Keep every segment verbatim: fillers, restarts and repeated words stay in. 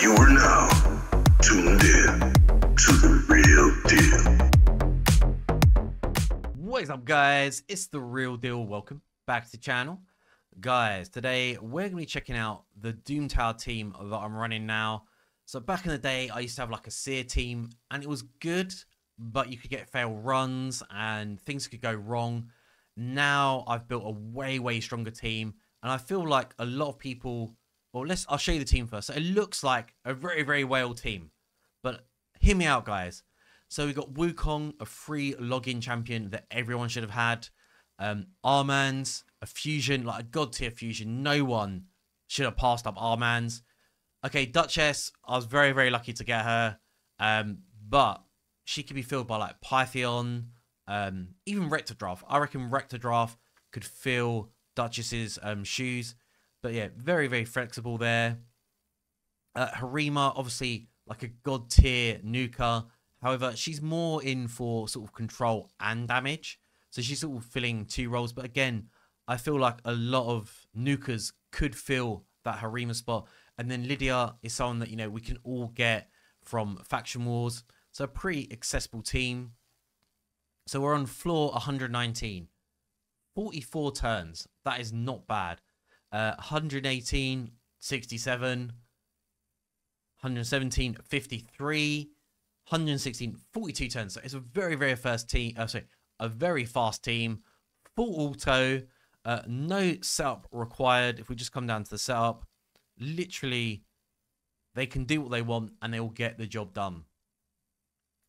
You are now tuned in to the real deal. What is up, guys? It's the real deal. Welcome back to the channel, guys. Today we're gonna be checking out the Doom Tower team that I'm running now. So back in the day, I used to have like a seer team, and it was good, but you could get failed runs and things could go wrong. Now I've built a way, way stronger team, and I feel like a lot of people. Well, let's. I'll show you the team first. So it looks like a very, very whale team, but hear me out, guys. So we've got Wukong, a free login champion that everyone should have had. Um, Armanz, a fusion, like a god tier fusion. No one should have passed up Armanz. Okay, Duchess. I was very, very lucky to get her, um, but she could be filled by like Pytheon, um, even Rector Draft. I reckon Rector Draft could fill Duchess's um, shoes. But yeah, very, very flexible there. Uh, Harima, obviously, like a god tier nuker. However, she's more in for sort of control and damage. So she's sort of filling two roles. But again, I feel like a lot of nukers could fill that Harima spot. And then Lydia is someone that, you know, we can all get from Faction Wars. So a pretty accessible team. So we're on floor one hundred nineteen. forty-four turns. That is not bad. Uh, one hundred eighteen, sixty-seven, one hundred seventeen, fifty-three, one hundred sixteen, forty-two turns. So it's a very, very first team. Uh, sorry, a very fast team. Full auto, uh, no setup required. If we just come down to the setup, literally, they can do what they want and they will get the job done.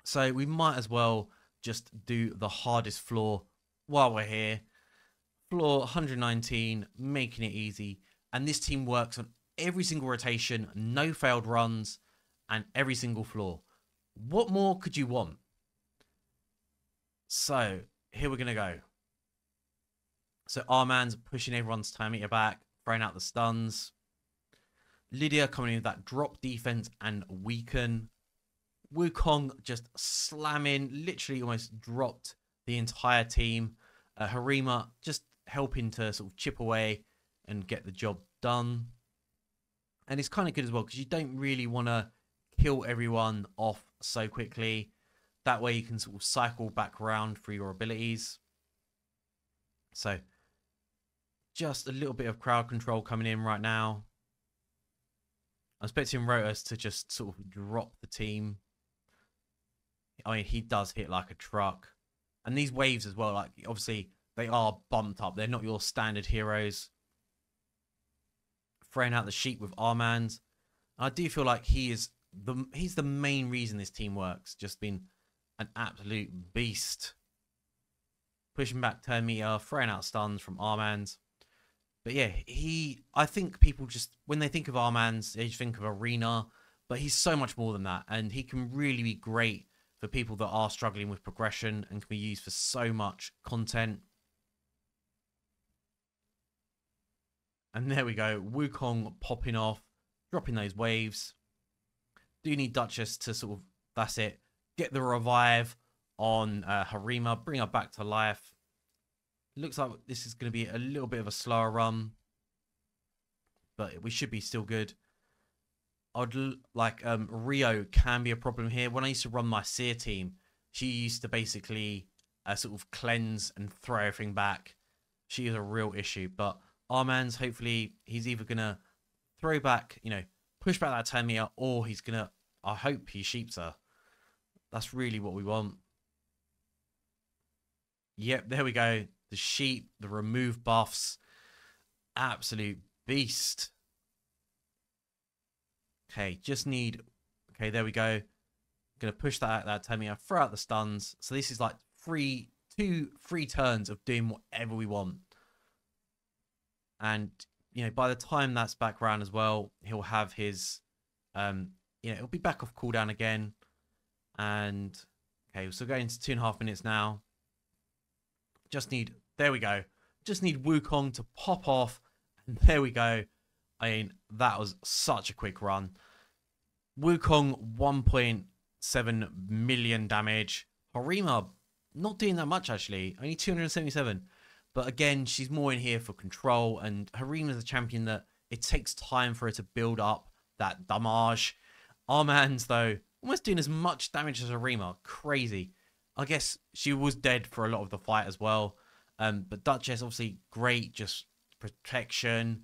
So we might as well just do the hardest floor while we're here. Floor one hundred nineteen, making it easy. And this team works on every single rotation, no failed runs, and every single floor. What more could you want? So, here we're going to go. So, Armanz pushing everyone's time meter back, throwing out the stuns. Lydia coming in with that drop defense and weaken. Wukong just slamming, literally almost dropped the entire team. Uh, Harima just helping to sort of chip away and get the job done. And it's kind of good as well because you don't really want to kill everyone off so quickly. That way you can sort of cycle back around through your abilities. So just a little bit of crowd control coming in right now. I'm expecting Rotas to just sort of drop the team. I mean, he does hit like a truck. And these waves as well, like obviously they are bumped up. They're not your standard heroes. Throwing out the sheep with Armanz. I do feel like he is the he's the main reason this team works. Just been an absolute beast. Pushing back turn meter, throwing out stuns from Armanz. But yeah, he I think people just when they think of Armanz, they just think of Arena, but he's so much more than that, and he can really be great for people that are struggling with progression and can be used for so much content. And there we go. Wukong popping off, dropping those waves. Do need Duchess to sort of, that's it, get the revive on uh, Harima, bring her back to life. Looks like this is going to be a little bit of a slower run, but we should be still good. I'd like um, Rio can be a problem here. When I used to run my seer team, she used to basically uh, sort of cleanse and throw everything back. She is a real issue. But Armanz, hopefully, he's either going to throw back, you know, push back that Tiamat, or he's going to, I hope he sheeps her. That's really what we want. Yep, there we go. The sheep, the remove buffs. Absolute beast. Okay, just need... Okay, there we go. I'm going to push that out, that Tiamat, throw out the stuns. So this is like three, two, three turns of doing whatever we want. And, you know, by the time that's back round as well, he'll have his... Um, you know, he'll be back off cooldown again. And, okay, so going to two and a half minutes now. Just need... There we go. Just need Wukong to pop off. And there we go. I mean, that was such a quick run. Wukong, one point seven million damage. Harima, not doing that much, actually. Only two hundred seventy-seven. But again, she's more in here for control. And Harima's a champion that it takes time for her to build up that damage. Armanz, though, almost doing as much damage as Harima. Crazy. I guess she was dead for a lot of the fight as well. Um, but Duchess, obviously, great. Just protection.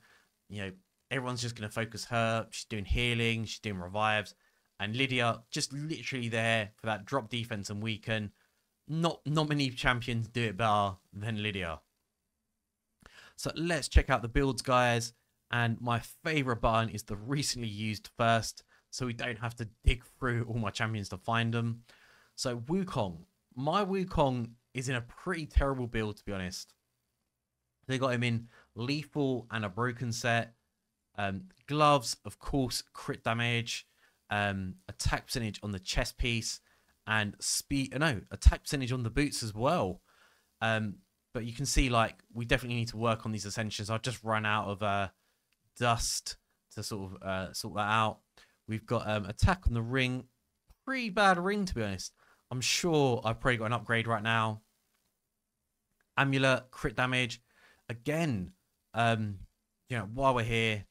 You know, everyone's just going to focus her. She's doing healing. She's doing revives. And Lydia just literally there for that drop defense and weaken. Not, not many champions do it better than Lydia. So let's check out the builds, guys. And my favorite button is the recently used first, so we don't have to dig through all my champions to find them. So Wukong. My Wukong is in a pretty terrible build, to be honest. They got him in lethal and a broken set. Um, gloves, of course, crit damage. Um, attack percentage on the chest piece. And speed, no, attack percentage on the boots as well. Um, but you can see, like, we definitely need to work on these ascensions. I've just run out of uh, dust to sort of uh, sort that out. We've got um, attack on the ring. Pretty bad ring, to be honest. I'm sure I've probably got an upgrade right now. Amulet, crit damage. Again, um, you know, while we're here,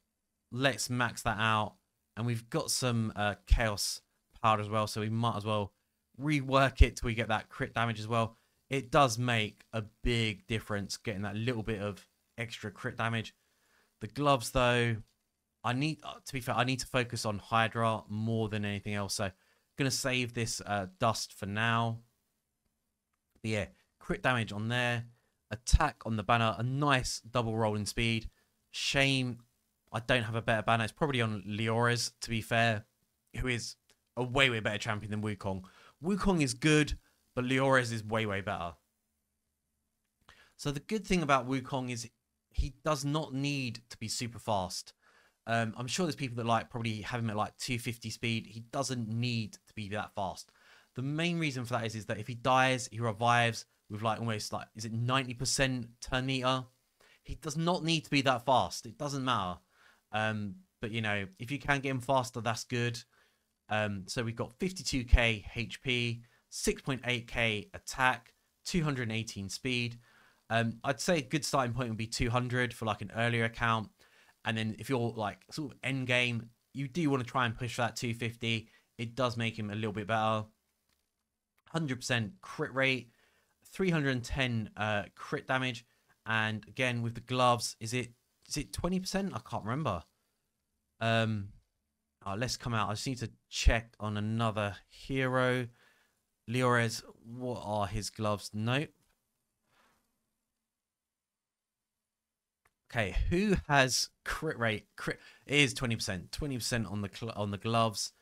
let's max that out. And we've got some uh, chaos powder as well, so we might as well rework it till we get that crit damage as well. It does make a big difference getting that little bit of extra crit damage. The gloves, though, I need to be fair, I need to focus on Hydra more than anything else. So I'm going to save this uh, dust for now. But yeah, crit damage on there. Attack on the banner. A nice double roll in speed. Shame I don't have a better banner. It's probably on Lyoress, to be fair, who is a way, way better champion than Wukong. Wukong is good, but Lyoress is way, way better. So the good thing about Wukong is he does not need to be super fast. Um, I'm sure there's people that like probably have him at like two fifty speed. He doesn't need to be that fast. The main reason for that is, is that if he dies, he revives with like almost like, is it ninety percent turn meter? He does not need to be that fast. It doesn't matter. Um, but, you know, if you can get him faster, that's good. Um, so we've got fifty-two K H P, six point eight K attack, two hundred eighteen speed. Um, I'd say a good starting point would be two hundred for like an earlier account. And then if you're like sort of end game, you do want to try and push that two fifty. It does make him a little bit better. one hundred percent crit rate, three hundred ten uh, crit damage. And again, with the gloves, is it is it twenty percent? I can't remember. Um... Oh, let's come out. I just need to check on another hero. Lyoress, what are his gloves? Nope. Okay, who has crit rate? Crit it is twenty percent. twenty percent on the on the gloves.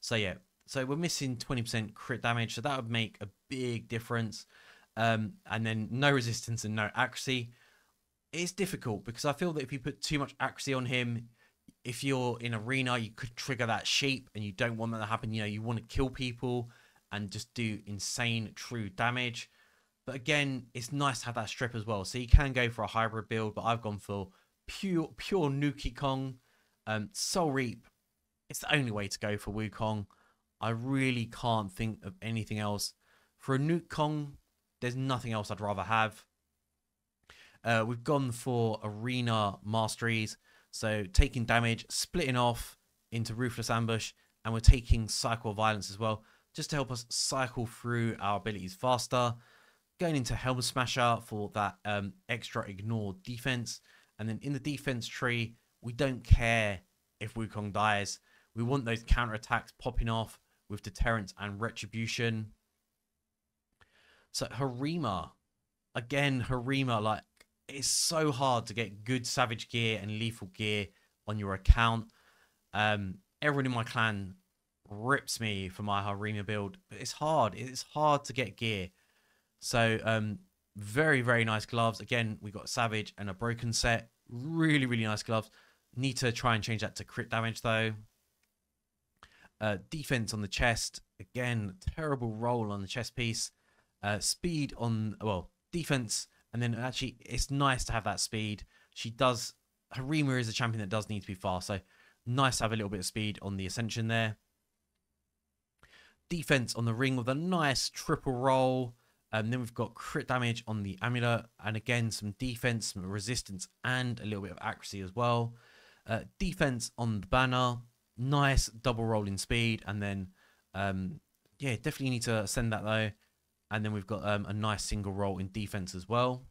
So yeah, so we're missing twenty percent crit damage. So that would make a big difference. Um, and then no resistance and no accuracy. It's difficult because I feel that if you put too much accuracy on him, if you're in arena, you could trigger that sheep and you don't want that to happen. You know, you want to kill people and just do insane true damage. But again, it's nice to have that strip as well. So you can go for a hybrid build, but I've gone for pure, pure Nuki Kong. Um, Soul Reap, it's the only way to go for Wukong. I really can't think of anything else. For a Nuke Kong, there's nothing else I'd rather have. Uh, we've gone for arena masteries. So taking damage, splitting off into Ruthless Ambush, and we're taking Cycle Violence as well, just to help us cycle through our abilities faster. Going into Helm Smasher for that um, extra ignore defense. And then in the defense tree, we don't care if Wukong dies. We want those counterattacks popping off with Deterrence and Retribution. So Harima. Again, Harima, like, it's so hard to get good savage gear and lethal gear on your account. Um, everyone in my clan rips me for my Harima build, but it's hard. It's hard to get gear. So um, very, very nice gloves. Again, we got savage and a broken set. Really, really nice gloves. Need to try and change that to crit damage though. Uh, defense on the chest. Again, terrible roll on the chest piece. Uh, speed on, well, defense. And then actually, it's nice to have that speed. She does, Harima is a champion that does need to be fast. So nice to have a little bit of speed on the Ascension there. Defense on the ring with a nice triple roll. And then we've got crit damage on the amulet. And again, some defense, some resistance, and a little bit of accuracy as well. Uh, defense on the banner. nice double roll in speed. And then, um, yeah, definitely need to send that though. And then we've got um, a nice single roll in defense as well.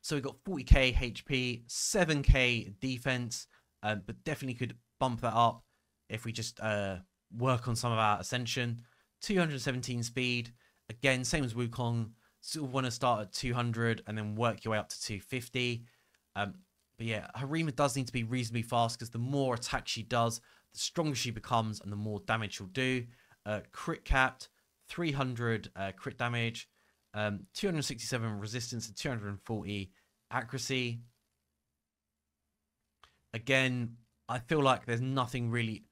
So we've got forty K H P, seven K defense, um, but definitely could bump that up if we just uh, work on some of our ascension. two hundred seventeen speed, again, same as Wukong. Sort of want to start at two hundred and then work your way up to two fifty. Um, but yeah, Harima does need to be reasonably fast because the more attacks she does, the stronger she becomes and the more damage she'll do. Uh, crit capped, three hundred uh, crit damage, um, two hundred sixty-seven resistance and two hundred forty accuracy. Again, I feel like there's nothing really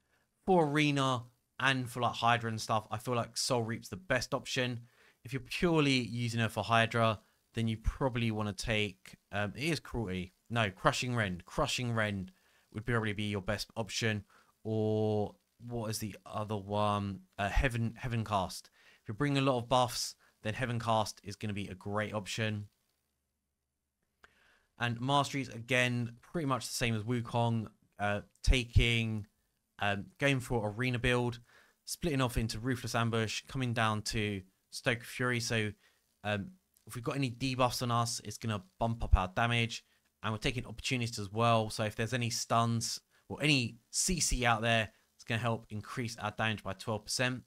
for Arena and for like Hydra and stuff. I feel like Soul Reap's the best option. If you're purely using her for Hydra, then you probably want to take... Um, it is Cruelty. No, Crushing Rend. Crushing Rend would probably be your best option. Or what is the other one? Uh, Heaven Heaven Cast. If you're bringing a lot of buffs, then Heaven Cast is going to be a great option. And Masteries, again, pretty much the same as Wukong. Uh, taking... Um, going for Arena build. Splitting off into Ruthless Ambush. Coming down to... Stoke of Fury, so um, if we've got any debuffs on us, it's going to bump up our damage. And we're taking opportunists as well, so if there's any stuns or any C C out there, it's going to help increase our damage by twelve percent.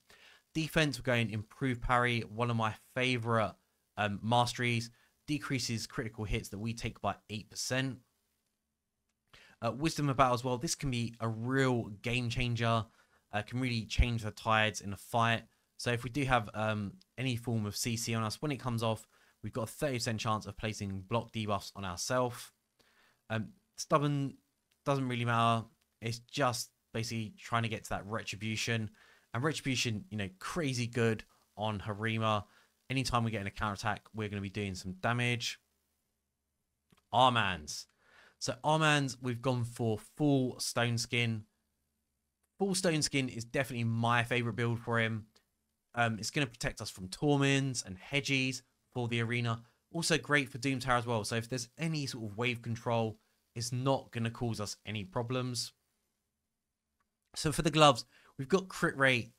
Defense, we're going Improved Parry, one of my favourite um, masteries. Decreases critical hits that we take by eight percent. Uh, Wisdom of Battle as well, this can be a real game changer. Uh, can really change the tides in a fight. So if we do have um, any form of C C on us, when it comes off, we've got a thirty percent chance of placing block debuffs on ourselves. Um, stubborn doesn't really matter. It's just basically trying to get to that Retribution. And Retribution, you know, crazy good on Harima. Anytime we get in a counterattack, we're going to be doing some damage. Armanz. So Armanz, we've gone for full Stone Skin. Full Stone Skin is definitely my favourite build for him. Um, it's going to protect us from Tormins and Hedgies for the Arena. Also great for Doom Tower as well. So if there's any sort of wave control, it's not going to cause us any problems. So for the gloves, we've got crit rate.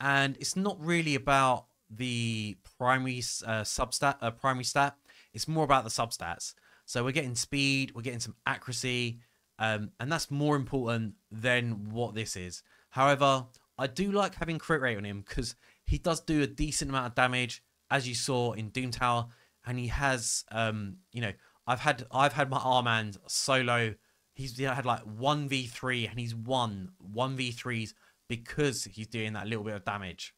And it's not really about the primary uh, substat, uh, primary stat. It's more about the substats. So we're getting speed. We're getting some accuracy. Um, and that's more important than what this is. However, I do like having crit rate on him because he does do a decent amount of damage, as you saw in Doom Tower, and he has, um, you know, I've had I've had my Armanz solo. He's had like one v three, and he's won one v threes because he's doing that little bit of damage.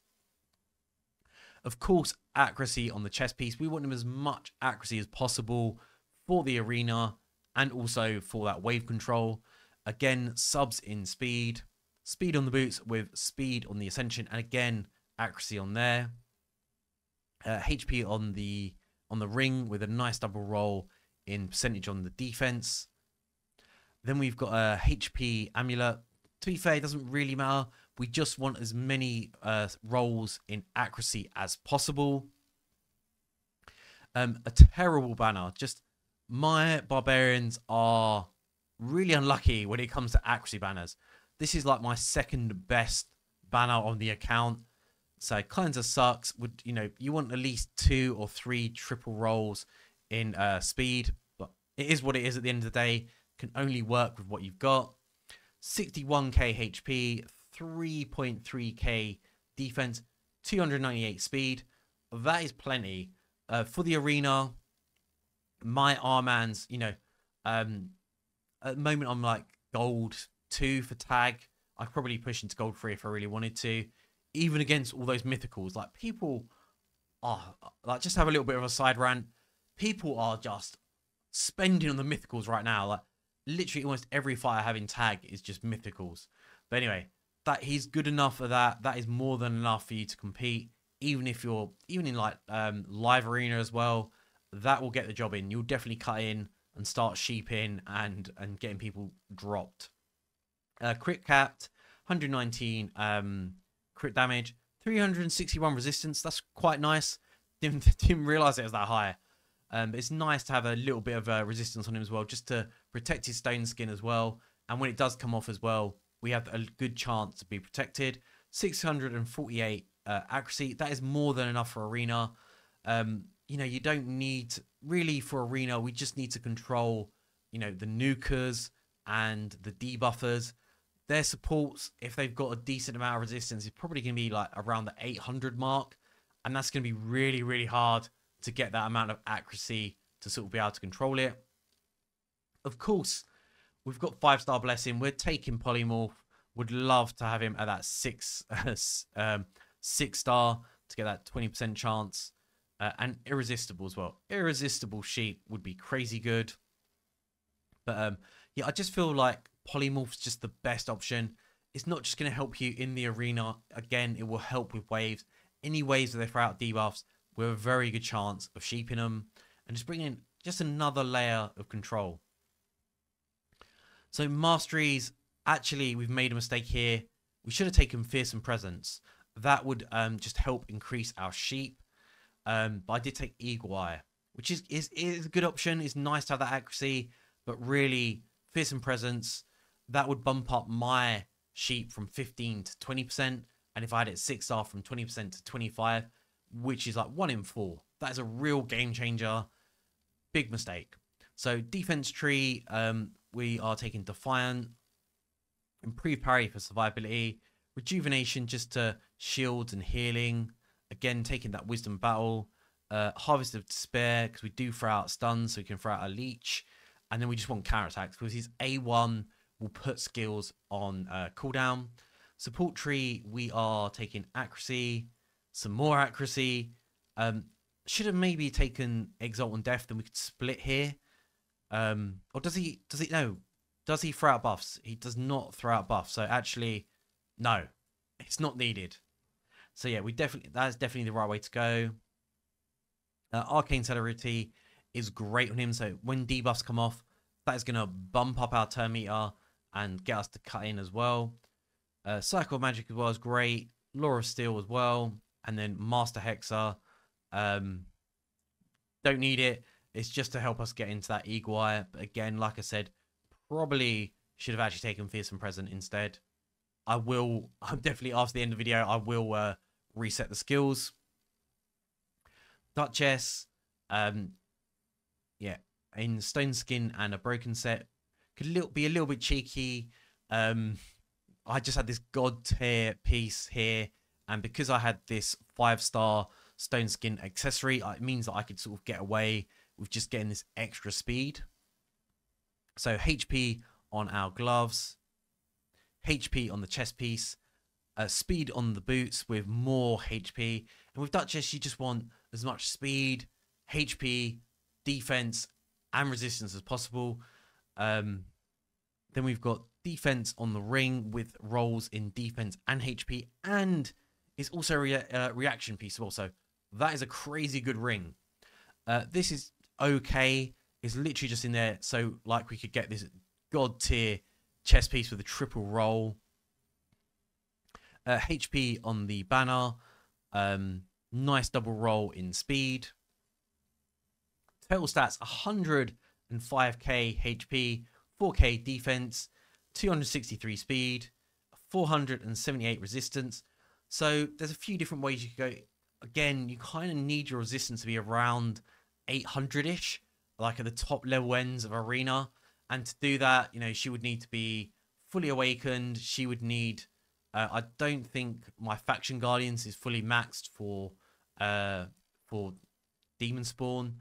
Of course, accuracy on the chest piece. We want him as much accuracy as possible for the Arena, and also for that wave control. Again, subs in speed, speed on the boots with speed on the Ascension, and again, accuracy on there. uh, H P on the on the ring with a nice double roll in percentage on the defense. Then we've got a H P amulet. To be fair, it doesn't really matter. We just want as many uh, rolls in accuracy as possible. Um, a terrible banner. Just my barbarians are really unlucky when it comes to accuracy banners. This is like my second best banner on the account. So Cleanser sucks. Would you know? You want at least two or three triple rolls in uh, speed, but it is what it is. At the end of the day, can only work with what you've got. sixty-one K H P, three point three K defense, two hundred ninety-eight speed. That is plenty uh, for the Arena. My Armanz, you know, um, at the moment I'm like gold two for tag. I could probably push into gold three if I really wanted to. Even against all those mythicals, like people are like, just have a little bit of a side rant. People are just spending on the mythicals right now. Like literally almost every fight I have in tag is just mythicals. But anyway, that he's good enough for that. That is more than enough for you to compete. Even if you're even in like um, live Arena as well, that will get the job in. You'll definitely cut in and start sheeping and and getting people dropped. Uh, crit capped, one hundred nineteen. Um, Crit damage, three hundred sixty-one resistance. That's quite nice. Didn't, didn't realize it was that high. Um, but it's nice to have a little bit of uh, resistance on him as well, just to protect his Stone Skin as well. And when it does come off as well, we have a good chance to be protected. six hundred forty-eight uh, accuracy. That is more than enough for Arena. Um, you know, you don't need, really for Arena, we just need to control, you know, the nukers and the debuffers. Their supports, if they've got a decent amount of resistance, is probably going to be like around the eight hundred mark. And that's going to be really, really hard to get that amount of accuracy to sort of be able to control it. Of course, we've got five-star blessing. We're taking Polymorph. Would love to have him at that six, um, six-star to get that twenty percent chance. Uh, and Irresistible as well. Irresistible sheep would be crazy good. But um, yeah, I just feel like Polymorph's just the best option. It's not just going to help you in the arena. Again, it will help with waves. Any waves that they throw out debuffs, we have a very good chance of sheeping them. And just bringing in just another layer of control. So masteries, actually, we've made a mistake here. We should have taken Fearsome Presence. That would um, just help increase our sheep. Um, but I did take Eagle Eye, which is, is, is a good option. It's nice to have that accuracy. But really, Fearsome Presence, that would bump up my sheep from fifteen to twenty percent. And if I had it six star, from twenty percent to twenty-five, which is like one in four. That is a real game changer. Big mistake. So defense tree, um, we are taking Defiant. Improved Parry for survivability. Rejuvenation just to shields and healing. Again, taking that Wisdom Battle. Uh, Harvest of Despair, because we do throw out stuns, so we can throw out a leech. And then we just want counter attacks, because his A one will put skills on uh, cooldown. Support tree, we are taking accuracy. Some more accuracy. Um, should have maybe taken Exalt and Death, then we could split here. Um, or does he, does he, no, does he throw out buffs? He does not throw out buffs. So actually, no, it's not needed. So yeah, we definitely, that is definitely the right way to go. Uh, Arcane Celerity is great on him. So when debuffs come off, that is going to bump up our turn meter and get us to cut in as well. Uh, Circle of Magic as well is great. Law of Steel as well. And then Master Hexer. Um, don't need it. It's just to help us get into that Eagle Eye. But again, like I said, probably should have actually taken Fearsome Present instead. I will, I'm definitely, after the end of the video, I will uh, reset the skills. Duchess. Um, yeah, in Stone Skin and a Broken Set. Could a little, be a little bit cheeky. Um, I just had this God tier piece here. And because I had this five-star Stone Skin accessory, it means that I could sort of get away with just getting this extra speed. So H P on our gloves, H P on the chest piece, uh, speed on the boots with more H P. And with Duchess, you just want as much speed, H P, defense, and resistance as possible. Um, then we've got defense on the ring with rolls in defense and H P, and it's also a re uh, reaction piece as well. So that is a crazy good ring. Uh, this is okay. It's literally just in there. So like we could get this God tier chest piece with a triple roll. Uh, H P on the banner. Um, nice double roll in speed. Total stats, one hundred and five K H P, four K defense, two hundred sixty-three speed, four hundred seventy-eight resistance. So there's a few different ways you could go. Again, you kind of need your resistance to be around eight hundred-ish, like at the top level ends of Arena. And to do that, you know, she would need to be fully awakened. She would need, uh, I don't think my Faction Guardians is fully maxed for, uh, for Demon Spawn.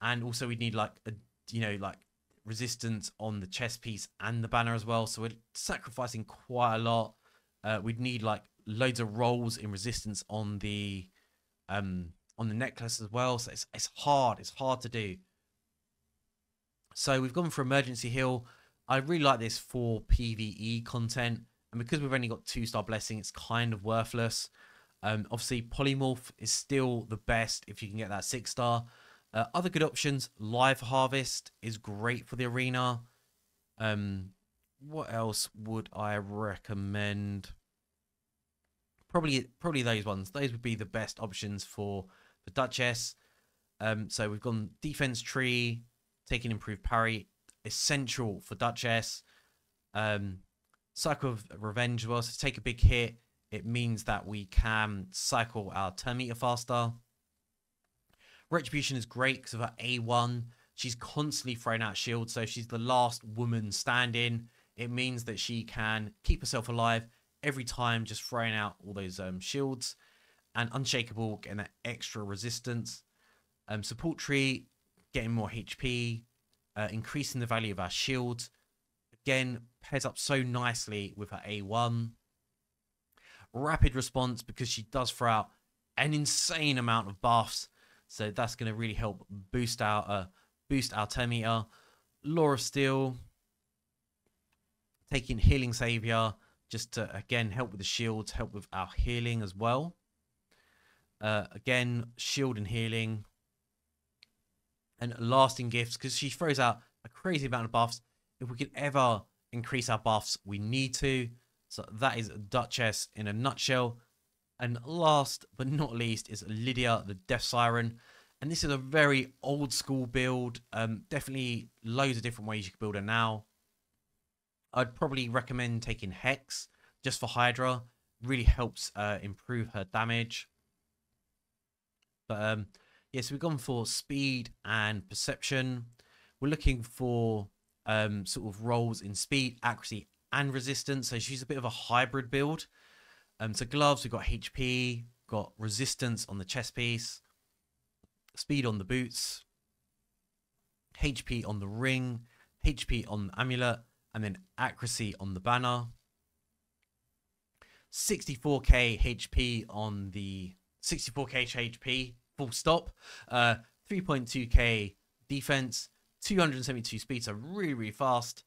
And also we'd need like, a, you know, like resistance on the chest piece and the banner as well. So we're sacrificing quite a lot. Uh, we'd need like loads of rolls in resistance on the, um, on the necklace as well. So it's, it's hard. It's hard to do. So we've gone for Emergency Heal. I really like this for PvE content. And because we've only got two-star blessing, it's kind of worthless. Um, obviously, Polymorph is still the best if you can get that six-star. Uh, other good options, Live Harvest is great for the arena. Um, what else would I recommend? Probably, probably those ones. Those would be the best options for the Duchess. Um, so we've gone defense tree, taking Improved Parry, essential for Duchess. Um, Cycle of Revenge was to take a big hit. It means that we can cycle our turn meter faster. Retribution is great because of her A one. She's constantly throwing out shields, so she's the last woman standing. It means that she can keep herself alive every time, just throwing out all those um, shields. And Unshakable, getting that extra resistance. Um, support tree, getting more H P, uh, increasing the value of our shield. Again, pairs up so nicely with her A one. Rapid response, because she does throw out an insane amount of buffs. So that's going to really help boost our uh, boost our turn meter. Law of Steel, taking Healing Savior, just to, again, help with the shields, help with our healing as well. Uh, again, shield and healing. And Lasting Gifts, because she throws out a crazy amount of buffs. If we could ever increase our buffs, we need to. So that is Duchess in a nutshell. And last but not least is Lydia, the Death Siren. And this is a very old school build. Um, definitely loads of different ways you can build her now. I'd probably recommend taking Hex just for Hydra. Really helps uh, improve her damage. But um, yeah, so we've gone for speed and perception. We're looking for um, sort of roles in speed, accuracy, and resistance. So she's a bit of a hybrid build. Um, so gloves, we've got H P, got resistance on the chest piece, speed on the boots, H P on the ring, H P on the amulet, and then accuracy on the banner. sixty-four K H P on the sixty-four K H P, full stop. Uh, three point two K defense, two hundred seventy-two speed, so really, really fast.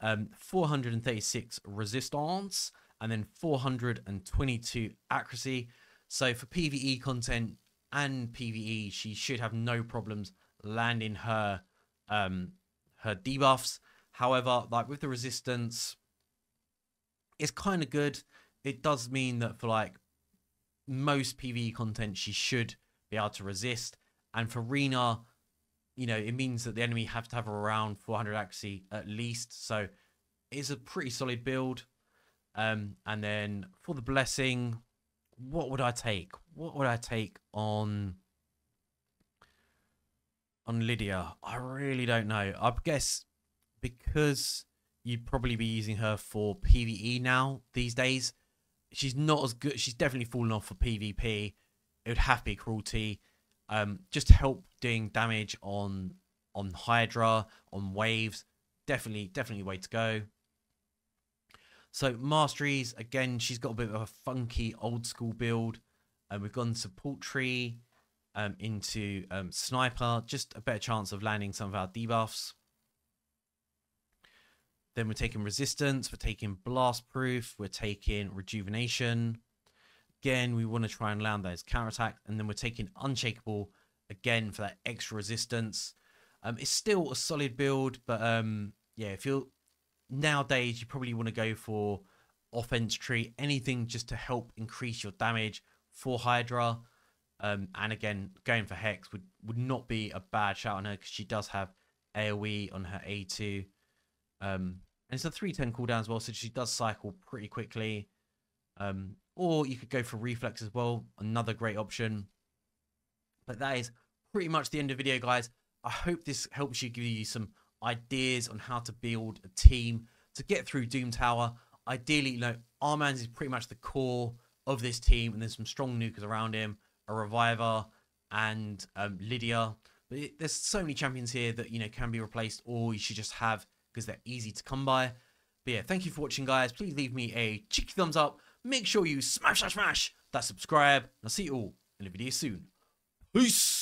Um, four hundred thirty-six resistance, and then four hundred twenty-two accuracy. So for PvE content and PvE, she should have no problems landing her um, her debuffs. However, like with the resistance, it's kind of good. It does mean that for like most PvE content, she should be able to resist. And for Rina, you know, it means that the enemy have to have around four hundred accuracy at least. So it's a pretty solid build. Um, and then for the blessing, what would I take? What would I take on on Lydia? I really don't know. I guess because you'd probably be using her for PvE now these days. She's not as good. She's definitely fallen off for PvP. It would have to be Cruelty. Um, just help doing damage on on Hydra, on waves. Definitely, definitely way to go. So masteries, again, she's got a bit of a funky old school build. And um, we've gone support tree um, into um, sniper, just a better chance of landing some of our debuffs. Then we're taking resistance, we're taking blast proof, we're taking rejuvenation. Again, we want to try and land those counterattacks. And then we're taking unshakable again for that extra resistance. Um, it's still a solid build, but um, yeah, if you're nowadays, you probably want to go for offense tree, anything just to help increase your damage for Hydra. Um, and again, going for Hex would, would not be a bad shout on her because she does have AoE on her A two. Um, and it's a three ten cooldown as well, so she does cycle pretty quickly. Um, or you could go for Reflex as well, another great option. But that is pretty much the end of the video, guys. I hope this helps you, give you some ideas on how to build a team to get through Doom Tower. Ideally, you know, Armanz is pretty much the core of this team, and there's some strong nukers around him, a reviver, and um, Lydia. But it, there's so many champions here that, you know, can be replaced, or you should just have because they're easy to come by. But yeah, thank you for watching, guys. Please leave me a cheeky thumbs up. Make sure you smash, smash, smash that subscribe. I'll see you all in the video soon. Peace.